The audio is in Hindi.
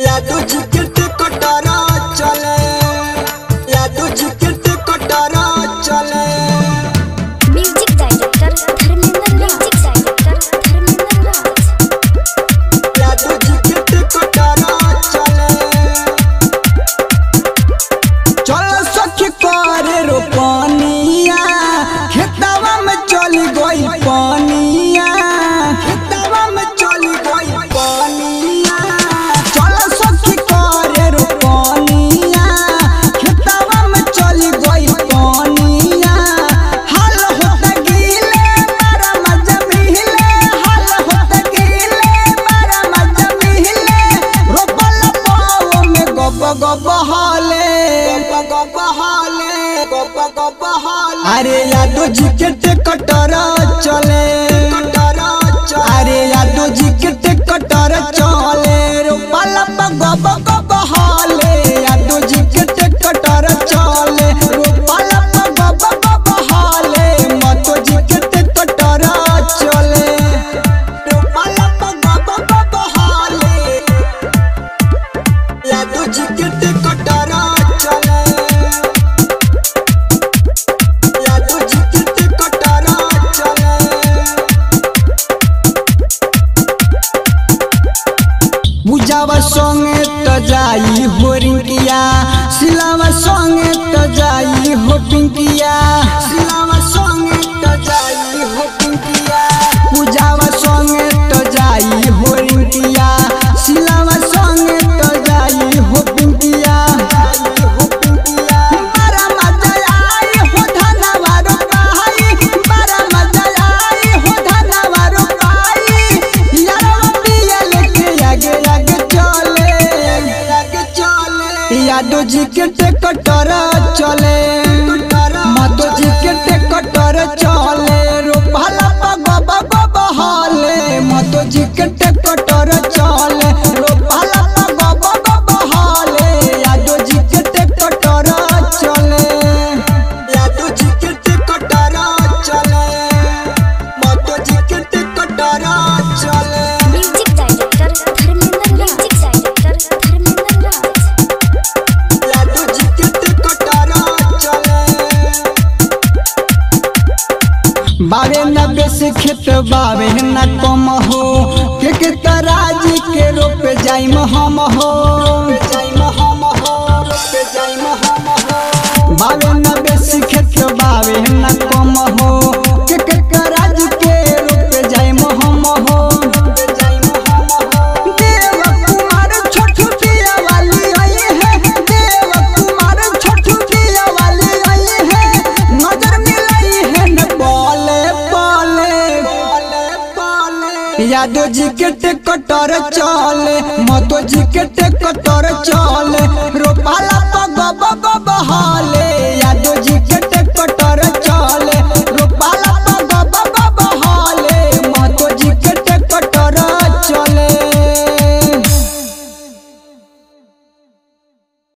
यादवजी कीर्ति कटारा चले, यादवजी कीर्ति कटारा चले। Music director Dharmendra Raj. यादवजी कीर्ति कटारा चले। चलो सखी करे रोपनिया, खेतवा में चली गई पनिया, खेतवा में चली गई पनिया। अरे यादवजी कीर्ति कटारा चले, अरे यादवजी कीर्ति कटारा चले। रोपाला बगो बगो हाले, यादवजी कीर्ति कटारा चले। रोपाला बगो बगो हाले, मातोजी कीर्ति कटारा चले। रोपाला बगो बगो हाले, यादवजी कीर्ति कटारा चले। बुझावा संगे तो जाई हो रिंकिया, सिलावा संगे तो जाई हो पिंकिया, सिलावा संगे तो जाई हो पिंकिया। बुझावा संगे तो जाई हो रिंकिया, सिलावा संगे तो जाई हो पिंकिया। बड़ा मजा आई हो धनवारो पाई, बड़ा मजा आई हो धनवारो पाई। यारवा पिया लेके आगे यादवजी कीर्ति कटारा चले, मातोजी कीर्ति कटारा चले। रोपाला बगो बगो बहाले, मातोजी कीर्ति कटारा चले। रोपाला बगो बगो बहाले, यादवजी कीर्ति कटारा चले। यादवजी कीर्ति कटारा चले, मातोजी कीर्ति कटारा चले। Music director Dharmendra Raj. बावे न बेस खेत बावे न कम हो, के तराजी के रोप जाइम हम हो, बावे न बेस खेत बावे न कम हो, के तराजी के रोप जाइम हम हो। देव कुमार छोटू पिया वाली आई है, देव कुमार छोटू पिया वाली आई है। नजर मिलाई है न बोले यादवजी कीर्ति कटारा चले, मातोजी कीर्ति कटारा चले। रोपाला बगो बगो बहाले, यादवजी कीर्ति